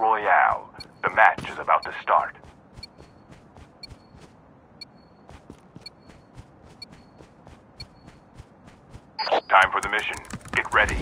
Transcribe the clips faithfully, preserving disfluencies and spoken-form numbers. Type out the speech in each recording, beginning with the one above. Royale. The match is about to start. Time for the mission. Get ready.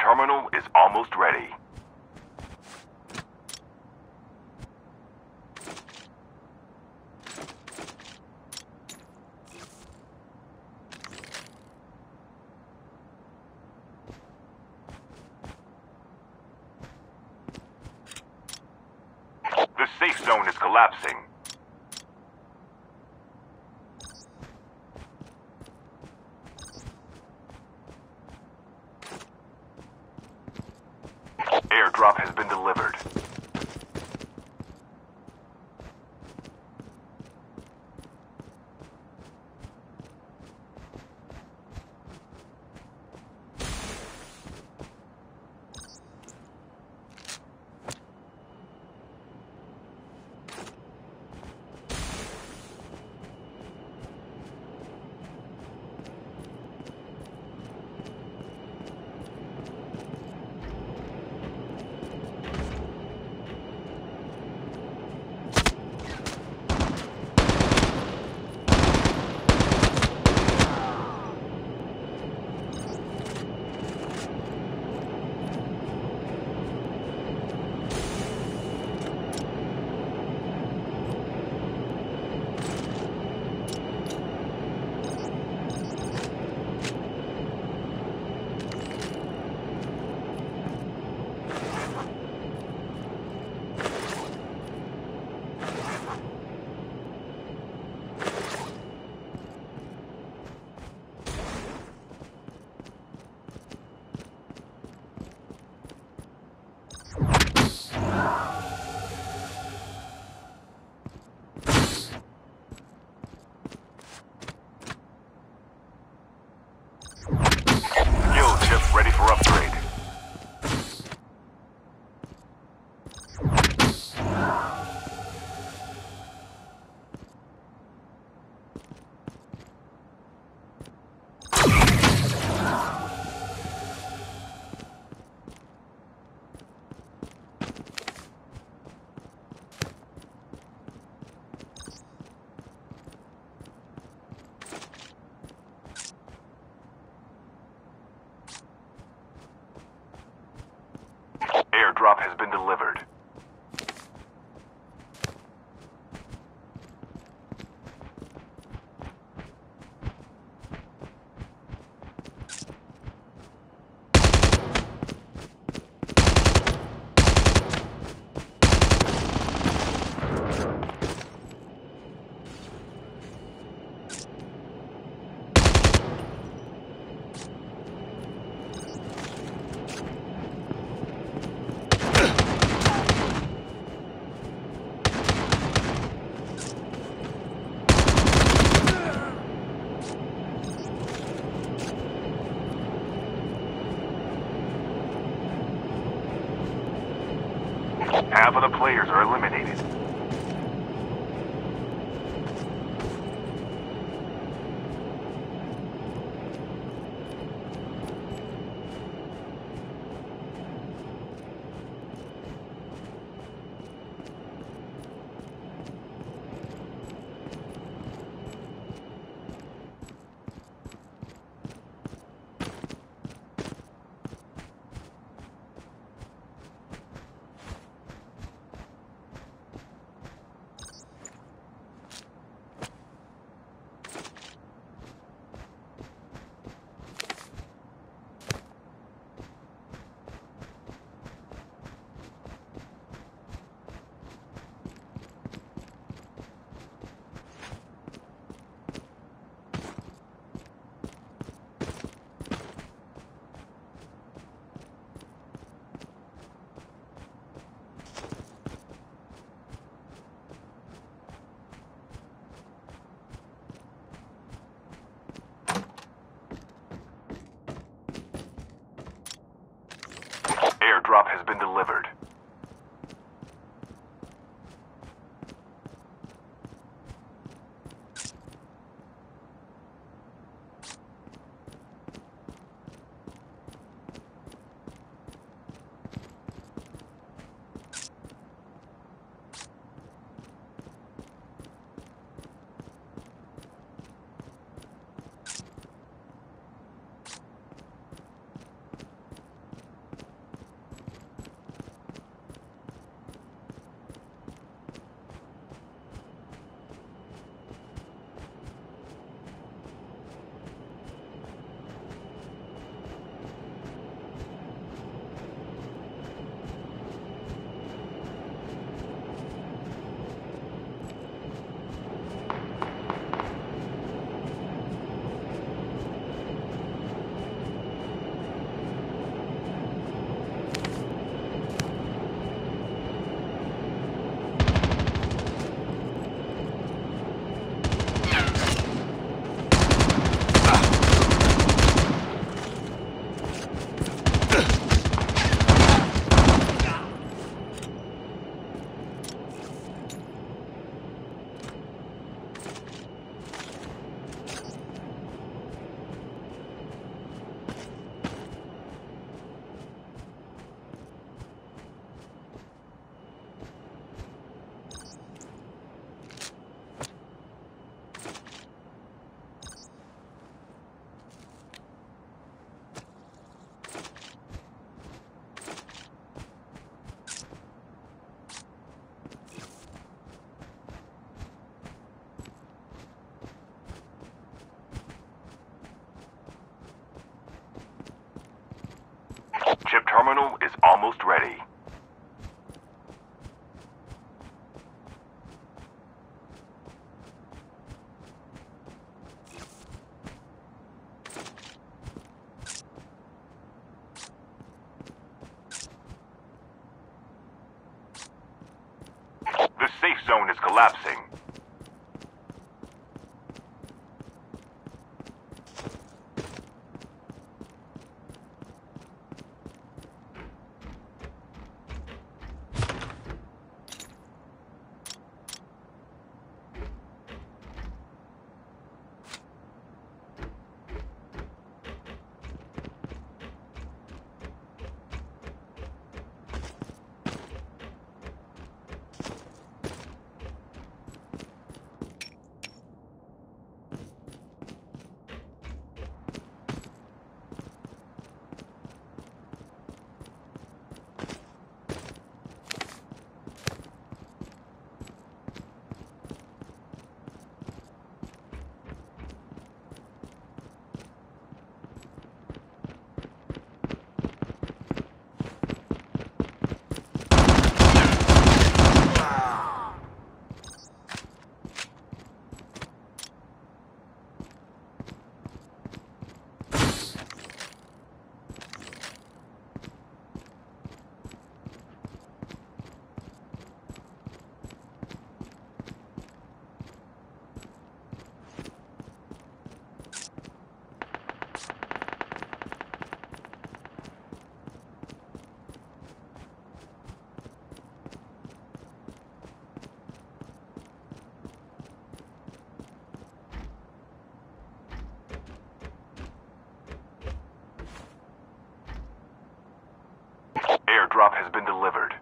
Terminal is almost ready. The safe zone is collapsing. Airdrop has been delivered. Drop has been delivered. Half of the players are eliminated. Drop has been delivered. Chip terminal is almost ready. The safe zone is collapsing. drop has been delivered.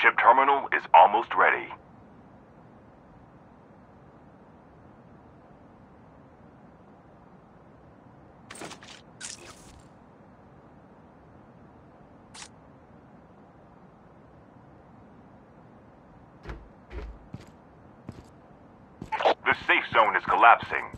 Ship terminal is almost ready. The safe zone is collapsing.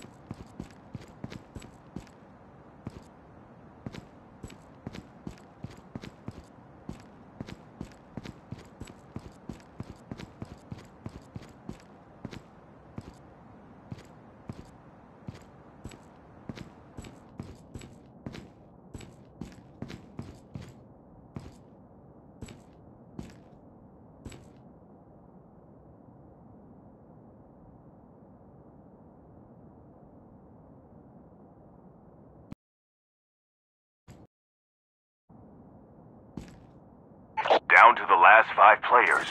Down to the last five players.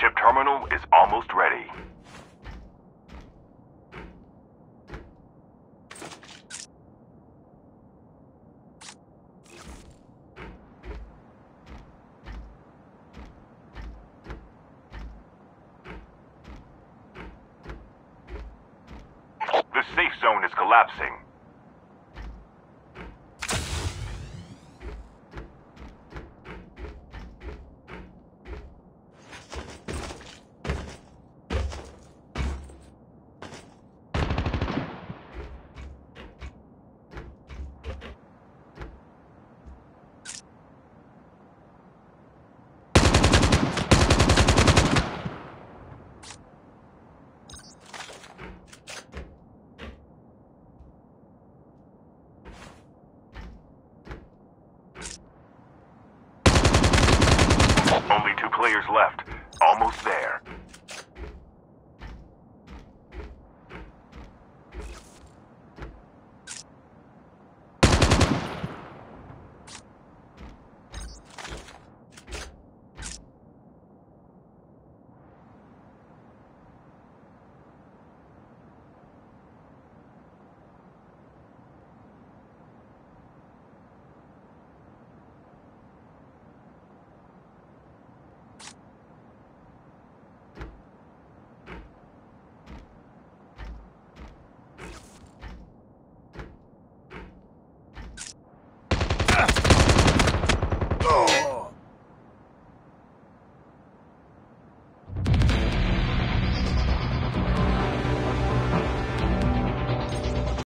Ship terminal is almost ready. The safe zone is collapsing.